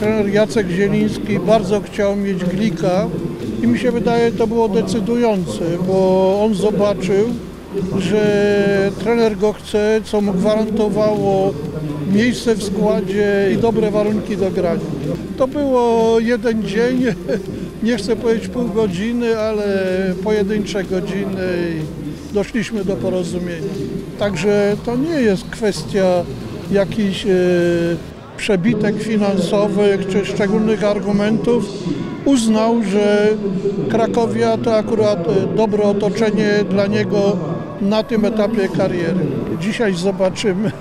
trener Jacek Zieliński bardzo chciał mieć Glika i mi się wydaje, to było decydujące, bo on zobaczył, że trener go chce, co mu gwarantowało miejsce w składzie i dobre warunki do grania. To było jeden dzień, nie chcę powiedzieć pół godziny, ale pojedyncze godziny i doszliśmy do porozumienia. Także to nie jest kwestia jakichś przebitek finansowych czy szczególnych argumentów. Uznał, że Krakowia to akurat dobre otoczenie dla niego na tym etapie kariery. Dzisiaj zobaczymy,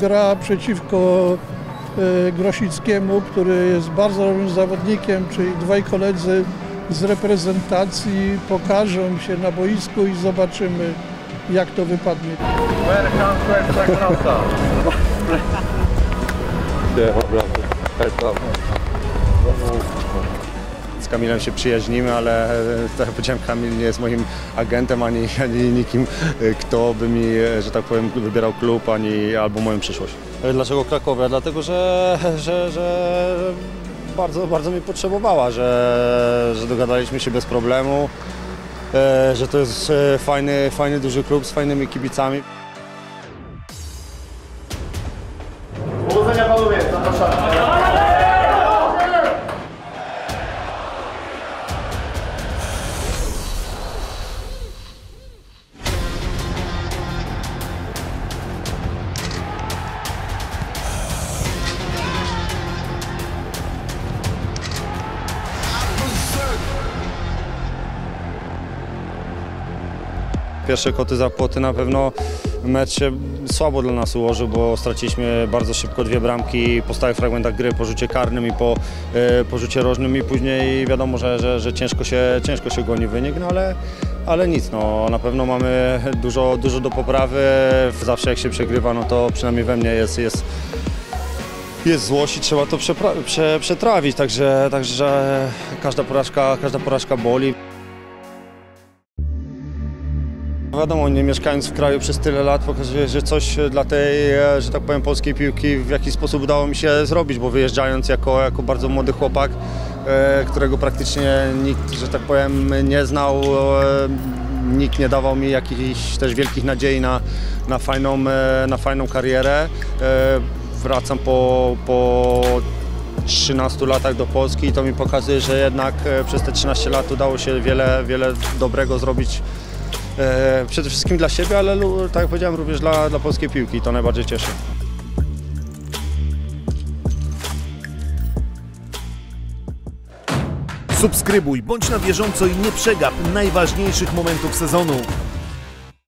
gra przeciwko Grosickiemu, który jest bardzo dobrym zawodnikiem, czyli dwaj koledzy z reprezentacji pokażą się na boisku i zobaczymy, jak to wypadnie. Z Kamilem się przyjaźnimy, ale tak jak powiedziałem, Kamil nie jest moim agentem, ani nikim, kto by mi, że tak powiem, wybierał klub, albo moją przyszłość. Dlaczego Krakowia? Dlatego, że bardzo, bardzo mnie potrzebowała, że dogadaliśmy się bez problemu, że to jest fajny, duży klub z fajnymi kibicami. Powodzenia panowie, zapraszamy. Pierwsze koty za płoty, na pewno mecz się słabo dla nas ułożył, bo straciliśmy bardzo szybko dwie bramki po stałych fragmentach gry, po rzucie karnym i po rzucie rożnym i później wiadomo, że ciężko się goni wynik, ale nic, na pewno mamy dużo do poprawy. Zawsze jak się przegrywa, to przynajmniej we mnie jest złość i trzeba to przetrawić, także każda porażka boli. Wiadomo, nie mieszkając w kraju przez tyle lat, pokazuje, że coś dla tej, że tak powiem, polskiej piłki w jakiś sposób udało mi się zrobić, bo wyjeżdżając jako bardzo młody chłopak, którego praktycznie nikt, że tak powiem, nie znał, nikt nie dawał mi jakichś też wielkich nadziei na fajną karierę. Wracam po 13 latach do Polski i to mi pokazuje, że jednak przez te 13 lat udało się wiele dobrego zrobić. Przede wszystkim dla siebie, ale tak jak powiedziałem, również dla polskiej piłki. To najbardziej cieszy. Subskrybuj, bądź na bieżąco i nie przegap najważniejszych momentów sezonu.